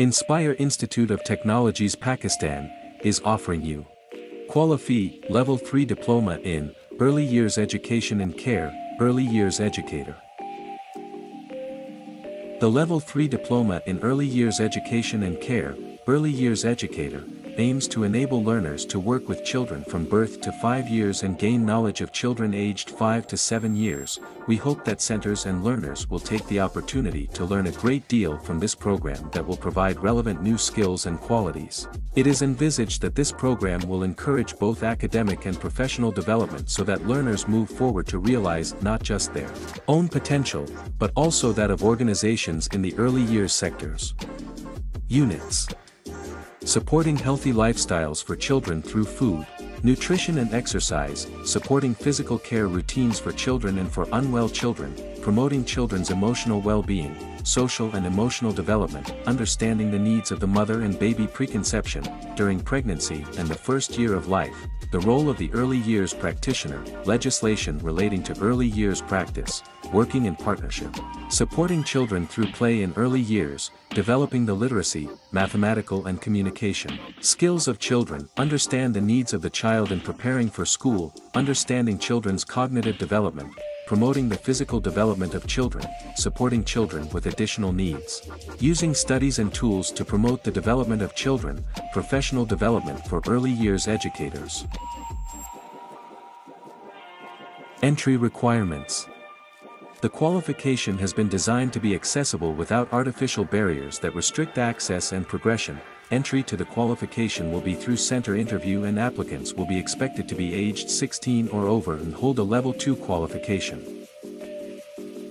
Inspire Institute of Technologies Pakistan is offering you Qualifi Level 3 Diploma in Early Years Education and Care, Early Years Educator. The Level 3 Diploma in Early Years Education and Care, Early Years Educator, aims to enable learners to work with children from birth to 5 years and gain knowledge of children aged 5 to 7 years. We hope that centers and learners will take the opportunity to learn a great deal from this program that will provide relevant new skills and qualities. It is envisaged that this program will encourage both academic and professional development so that learners move forward to realize not just their own potential, but also that of organizations in the early years sectors. Units: supporting healthy lifestyles for children through food, nutrition and exercise, supporting physical care routines for children and for unwell children, promoting children's emotional well-being, social and emotional development, understanding the needs of the mother and baby, preconception, during pregnancy and the first year of life, the role of the early years practitioner, legislation relating to early years practice, working in partnership, supporting children through play in early years, developing the literacy, mathematical and communication skills of children, understand the needs of the child in preparing for school, understanding children's cognitive development, promoting the physical development of children, supporting children with additional needs, using studies and tools to promote the development of children, professional development for early years educators. Entry requirements. The qualification has been designed to be accessible without artificial barriers that restrict access and progression. Entry to the qualification will be through center interview, and applicants will be expected to be aged 16 or over and hold a Level 2 qualification.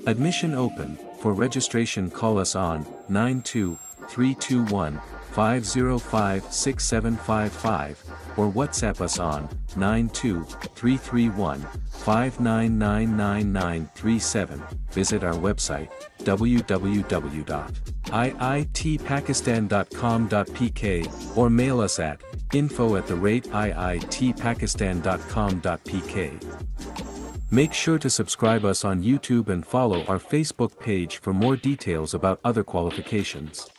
Admission open. For registration, call us on 92321-505-6755 or WhatsApp us on 92331-5999937. Visit our website www.iitpakistan.com.pk or mail us at info@iitpakistan.com.pk. Make sure to subscribe us on YouTube and follow our Facebook page for more details about other qualifications.